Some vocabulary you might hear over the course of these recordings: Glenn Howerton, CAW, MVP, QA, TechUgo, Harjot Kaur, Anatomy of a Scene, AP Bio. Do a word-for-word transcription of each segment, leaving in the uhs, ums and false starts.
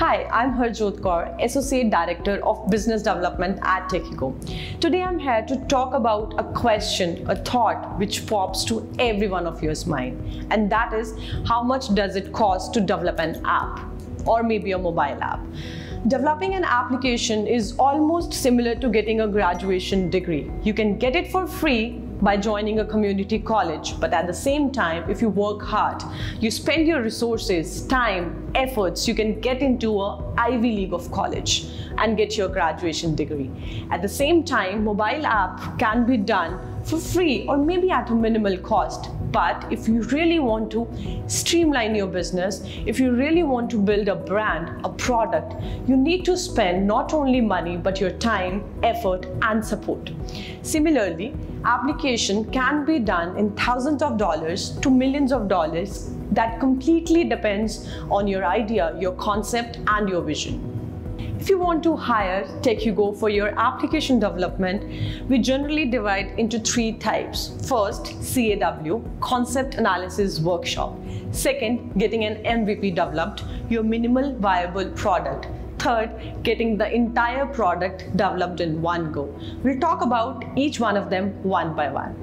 Hi, I'm Harjot Kaur, Associate Director of Business Development at TechUgo. Today I'm here to talk about a question, a thought which pops to every one of your mind, and that is how much does it cost to develop an app or maybe a mobile app? Developing an application is almost similar to getting a graduation degree. You can get it for free by joining a community college, but at the same time, if you work hard, you spend your resources, time, efforts, you can get into an Ivy League of college and get your graduation degree. At the same time, mobile app can be done for free or maybe at a minimal cost. But if you really want to streamline your business, if you really want to build a brand, a product, you need to spend not only money, but your time, effort, and support. Similarly, application can be done in thousands of dollars to millions of dollars. That completely depends on your idea, your concept, and your vision. If you want to hire TechUgo for your application development, we generally divide into three types. First, C A W, Concept Analysis Workshop. Second, getting an M V P developed, your minimal viable product. Third, getting the entire product developed in one go. We'll talk about each one of them one by one.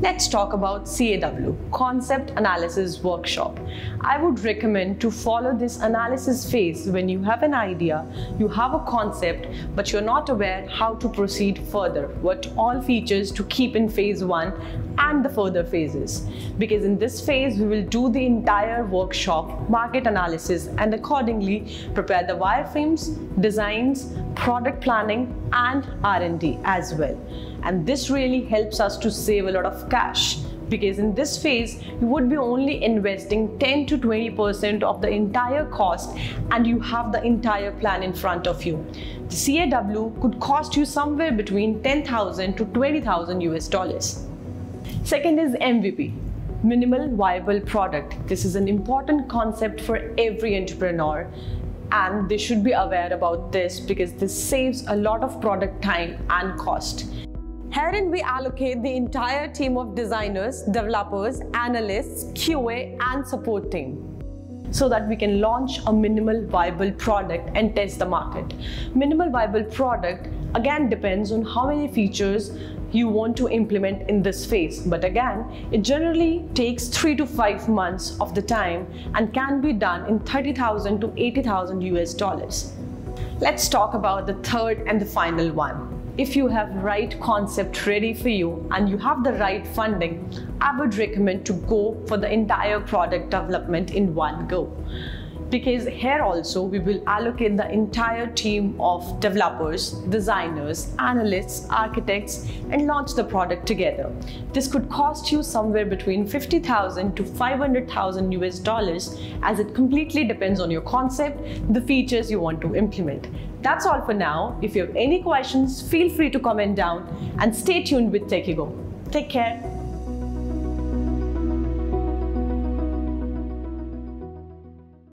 Let's talk about C A W, Concept Analysis Workshop. I would recommend to follow this analysis phase when you have an idea, you have a concept, but you're not aware how to proceed further, what all features to keep in phase one and the further phases. Because in this phase, we will do the entire workshop, market analysis, and accordingly prepare the wireframes, designs, product planning, and R and D as well. And this really helps us to save a lot of cash, because in this phase you would be only investing ten to twenty percent of the entire cost and you have the entire plan in front of you. The C A W could cost you somewhere between ten thousand to twenty thousand U S dollars. Second is M V P. Minimal Viable Product. This is an important concept for every entrepreneur, and they should be aware about this because this saves a lot of product time and cost. Herein we allocate the entire team of designers, developers, analysts, Q A and support team, so that we can launch a minimal viable product and test the market. Minimal viable product again depends on how many features you want to implement in this phase, but again it generally takes three to five months of the time and can be done in thirty thousand to eighty thousand U S dollars. Let's talk about the third and the final one. If you have right concept ready for you and you have the right funding, I would recommend to go for the entire product development in one go. Because here also we will allocate the entire team of developers, designers, analysts, architects, and launch the product together. This could cost you somewhere between fifty thousand to five hundred thousand U S dollars, as it completely depends on your concept, the features you want to implement. That's all for now. If you have any questions, feel free to comment down and stay tuned with TechUgo. Take care.